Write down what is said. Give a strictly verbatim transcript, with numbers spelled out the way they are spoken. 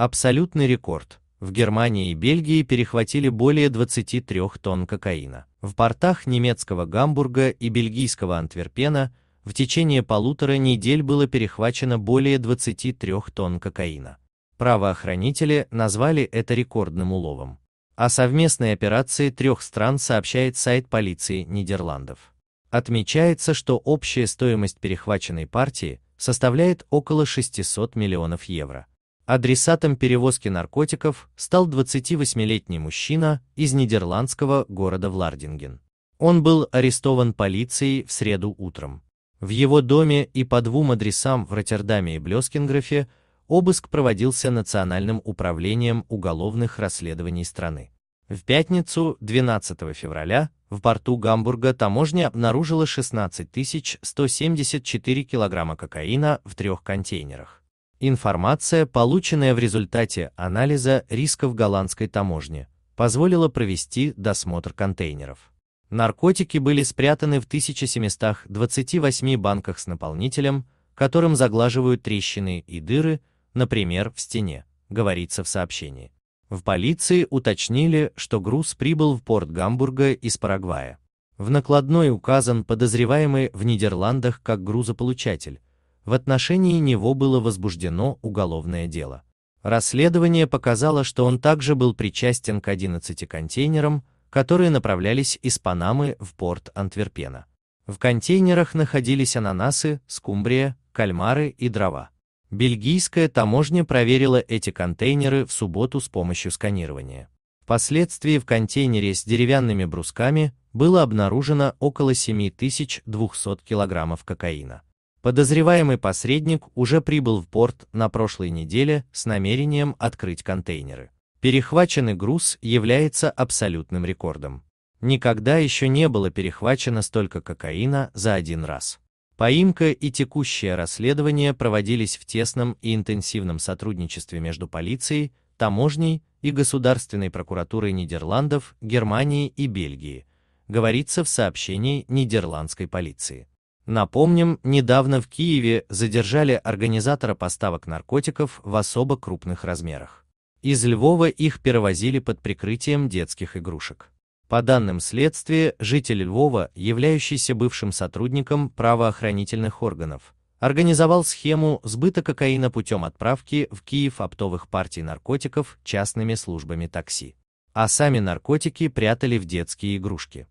Абсолютный рекорд. В Германии и Бельгии перехватили более двадцати трёх тонн кокаина. В портах немецкого Гамбурга и бельгийского Антверпена в течение полутора недель было перехвачено более двадцати трёх тонн кокаина. Правоохранители назвали это рекордным уловом. О совместной операции трех стран сообщает сайт полиции Нидерландов. Отмечается, что общая стоимость перехваченной партии составляет около шестисот миллионов евро. Адресатом перевозки наркотиков стал двадцативосьмилетний мужчина из нидерландского города Влардинген. Он был арестован полицией в среду утром. В его доме и по двум адресам в Роттердаме и Блескингрофе обыск проводился Национальным управлением уголовных расследований страны. В пятницу, двенадцатого февраля, в порту Гамбурга таможня обнаружила шестнадцать тысяч сто семьдесят четыре килограмма кокаина в трех контейнерах. Информация, полученная в результате анализа рисков голландской таможни, позволила провести досмотр контейнеров. Наркотики были спрятаны в тысяче семистах двадцати восьми банках с наполнителем, которым заглаживают трещины и дыры, например, в стене, говорится в сообщении. В полиции уточнили, что груз прибыл в порт Гамбурга из Парагвая. В накладной указан подозреваемый в Нидерландах как грузополучатель. В отношении него было возбуждено уголовное дело. Расследование показало, что он также был причастен к одиннадцати контейнерам, которые направлялись из Панамы в порт Антверпена. В контейнерах находились ананасы, скумбрия, кальмары и дрова. Бельгийская таможня проверила эти контейнеры в субботу с помощью сканирования. Впоследствии в контейнере с деревянными брусками было обнаружено около семи тысяч двухсот килограммов кокаина. Подозреваемый посредник уже прибыл в порт на прошлой неделе с намерением открыть контейнеры. Перехваченный груз является абсолютным рекордом. Никогда еще не было перехвачено столько кокаина за один раз. Поимка и текущее расследование проводились в тесном и интенсивном сотрудничестве между полицией, таможней и Государственной прокуратурой Нидерландов, Германии и Бельгии, говорится в сообщении нидерландской полиции. Напомним, недавно в Киеве задержали организатора поставок наркотиков в особо крупных размерах. Из Львова их перевозили под прикрытием детских игрушек. По данным следствия, житель Львова, являющийся бывшим сотрудником правоохранительных органов, организовал схему сбыта кокаина путем отправки в Киев оптовых партий наркотиков частными службами такси. А сами наркотики прятали в детские игрушки.